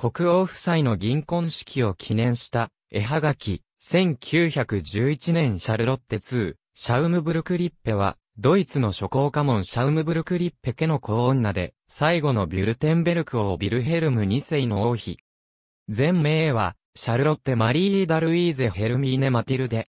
国王夫妻の銀婚式を記念した絵はがき。1911年シャルロッテ2、シャウムブルクリッペは、ドイツの諸侯家紋シャウムブルクリッペ家の子女で、最後のビュルテンベルク王ヴィルヘルム2世の王妃。前名は、シャルロッテ・マリー・ダルイーゼ・ヘルミーネ・マティルデ。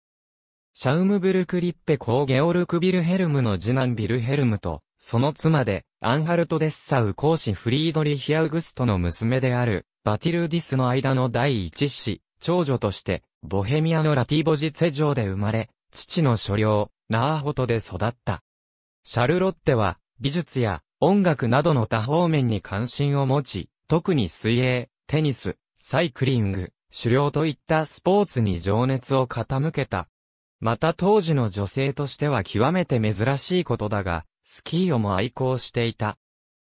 シャウムブルクリッペ公ゲオルク・ヴィルヘルムの次男ヴィルヘルムと、その妻で、アンハルト・デッサウ公子フリードリヒ・アウグストの娘である、バティルディスの間の第一子、長女として、ボヘミアのラティボジツェ城で生まれ、父の所領、ナーホトで育った。シャルロッテは、美術や音楽などの多方面に関心を持ち、特に水泳、テニス、サイクリング、狩猟といったスポーツに情熱を傾けた。また当時の女性としては極めて珍しいことだが、スキーをも愛好していた。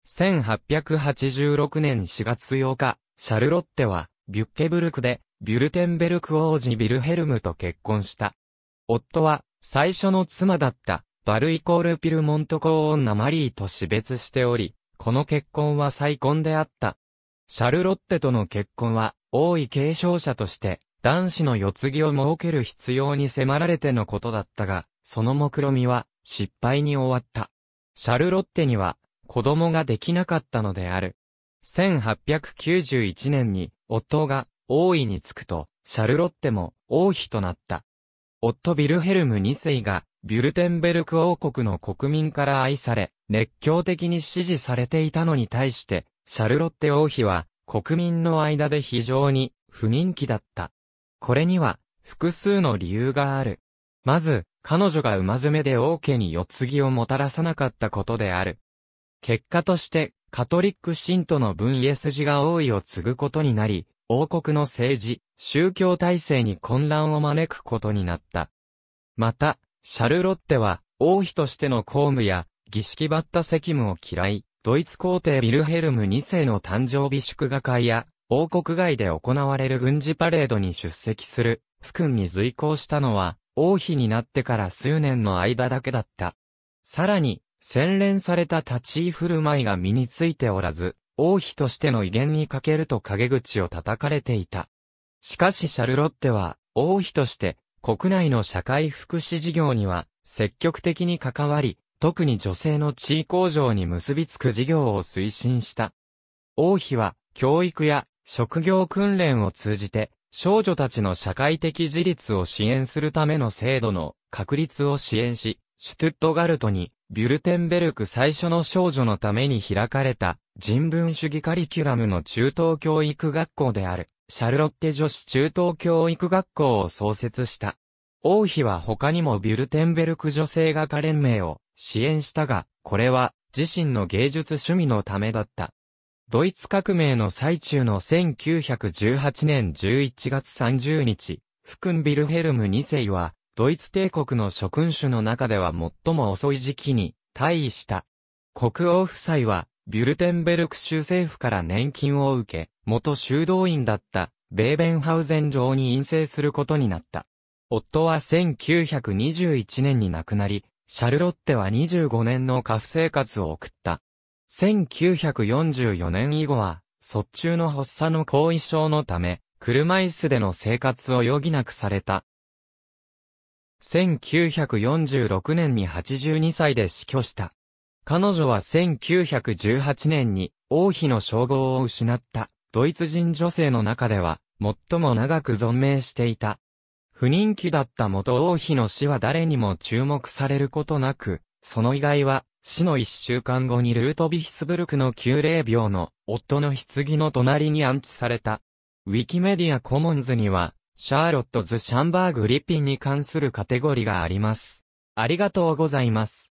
1886年4月8日、シャルロッテは、ビュッケブルクで、ビュルテンベルク王子ヴィルヘルムと結婚した。夫は、最初の妻だった、バル=ピルモント公女マリーと死別しており、この結婚は再婚であった。シャルロッテとの結婚は、王位継承者として、男子の世継ぎを設ける必要に迫られてのことだったが、その目論見は、失敗に終わった。シャルロッテには、子供ができなかったのである。1891年に、夫が、王位につくと、シャルロッテも王妃となった。夫ヴィルヘルム2世が、ビュルテンベルク王国の国民から愛され、熱狂的に支持されていたのに対して、シャルロッテ王妃は、国民の間で非常に不人気だった。これには、複数の理由がある。まず、彼女が馬詰めで王家に世継ぎをもたらさなかったことである。結果として、カトリック信徒の分家筋が王位を継ぐことになり、王国の政治、宗教体制に混乱を招くことになった。また、シャルロッテは、王妃としての公務や、儀式ばった責務を嫌い、ドイツ皇帝ヴィルヘルム2世の誕生日祝賀会や、王国外で行われる軍事パレードに出席する、不勲に随行したのは、王妃になってから数年の間だけだった。さらに、洗練された立ち居振る舞いが身についておらず、王妃としての威厳に欠けると陰口を叩かれていた。しかしシャルロッテは、王妃として、国内の社会福祉事業には、積極的に関わり、特に女性の地位向上に結びつく事業を推進した。王妃は、教育や職業訓練を通じて、少女たちの社会的自立を支援するための制度の確立を支援し、シュトゥットガルトに、ビュルテンベルク最初の少女のために開かれた人文主義カリキュラムの中等教育学校であるシャルロッテ女子中等教育学校を創設した。王妃は他にもビュルテンベルク女性画家連盟を支援したが、これは自身の芸術趣味のためだった。ドイツ革命の最中の1918年11月30日、フクン・ヴィルヘルム2世は、ドイツ帝国の諸君主の中では最も遅い時期に退位した。国王夫妻は、ビュルテンベルク州政府から年金を受け、元修道院だった、ベーベンハウゼン城に院政することになった。夫は1921年に亡くなり、シャルロッテは25年の寡婦生活を送った。1944年以後は、卒中の発作の後遺症のため、車椅子での生活を余儀なくされた。1946年に82歳で死去した。彼女は1918年に王妃の称号を失ったドイツ人女性の中では最も長く存命していた。不人気だった元王妃の死は誰にも注目されることなく、その遺骸は死の1週間後にルートヴィヒスブルクの宮霊廟の夫の棺の隣に安置された。ウィキメディアコモンズには、シャーロット・ズ・シャンバーグ・リピンに関するカテゴリーがあります。ありがとうございます。